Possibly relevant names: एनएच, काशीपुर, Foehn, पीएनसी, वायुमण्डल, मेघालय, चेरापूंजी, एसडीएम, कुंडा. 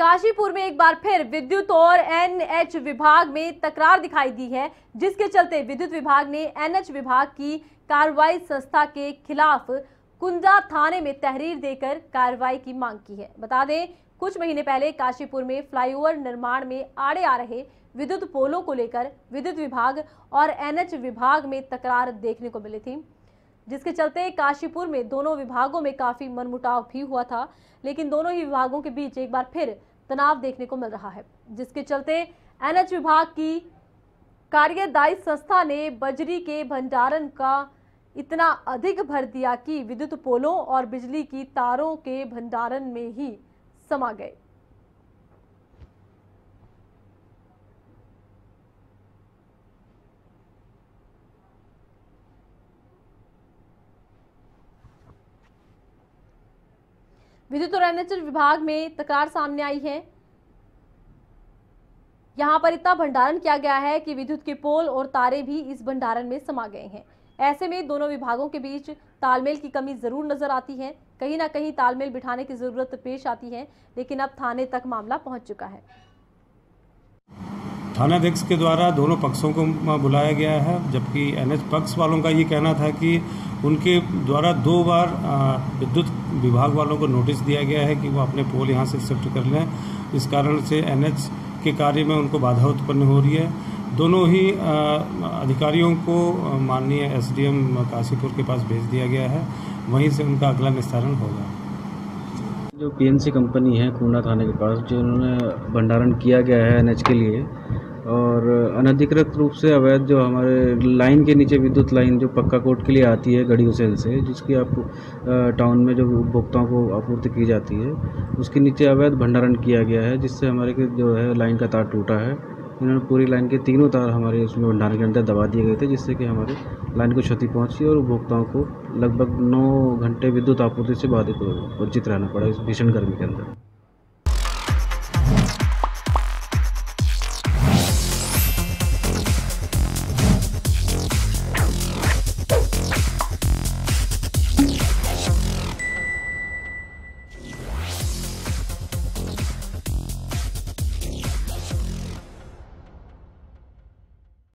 काशीपुर में एक बार फिर विद्युत और एनएच विभाग में तकरार दिखाई दी है, जिसके चलते विद्युत विभाग ने एनएच विभाग की कार्रवाई संस्था के खिलाफ कुंडा थाने में तहरीर देकर कार्रवाई की मांग की है। बता दें, कुछ महीने पहले काशीपुर में फ्लाईओवर निर्माण में आड़े आ रहे विद्युत पोलों को लेकर विद्युत विभाग और एनएच विभाग में तकरार देखने को मिली थी, जिसके चलते काशीपुर में दोनों विभागों में काफी मनमुटाव भी हुआ था। लेकिन दोनों ही विभागों के बीच एक बार फिर तनाव देखने को मिल रहा है, जिसके चलते एनएच विभाग की कार्यदायी संस्था ने बजरी के भंडारण का इतना अधिक भर दिया कि विद्युत पोलों और बिजली की तारों के भंडारण में ही समा गए। विद्युत और एनएच विभाग में तकरार सामने आई है। यहां पर इतना भंडारण किया गया है कि विद्युत के पोल और तारे भी इस भंडारण में समा गए हैं। ऐसे में दोनों विभागों के बीच तालमेल की कमी जरूर नजर आती है, कहीं ना कहीं तालमेल बिठाने की जरूरत पेश आती है, लेकिन अब थाने तक मामला पहुंच चुका है। थानाध्यक्ष के द्वारा दोनों पक्षों को बुलाया गया है, जबकि एनएच पक्ष वालों का ये कहना था कि उनके द्वारा 2 बार विद्युत विभाग वालों को नोटिस दिया गया है कि वो अपने पोल यहाँ से शिफ्ट कर लें। इस कारण से एनएच के कार्य में उनको बाधा उत्पन्न हो रही है। दोनों ही अधिकारियों को माननीय एसडीएम काशीपुर के पास भेज दिया गया है, वहीं से उनका अगला निस्तारण होगा। जो पीएनसी कंपनी है कुंडा थाने के पास, जो उन्होंने भंडारण किया गया है एनएच के लिए, और अनधिकृत रूप से अवैध जो हमारे लाइन के नीचे विद्युत लाइन जो पक्का कोट के लिए आती है गढ़ी उसेल से, जिसकी आप टाउन में जो उपभोक्ताओं को आपूर्ति की जाती है, उसके नीचे अवैध भंडारण किया गया है, जिससे हमारे के जो है लाइन का तार टूटा है। इन्होंने पूरी लाइन के 3 तार हमारे उसमें भंडारण के अंदर दबा दिए गए थे, जिससे कि हमारे लाइन को क्षति पहुंची और उपभोक्ताओं को लगभग 9 घंटे विद्युत आपूर्ति से बाधित वंचित रहना पड़ा इस भीषण गर्मी के अंदर।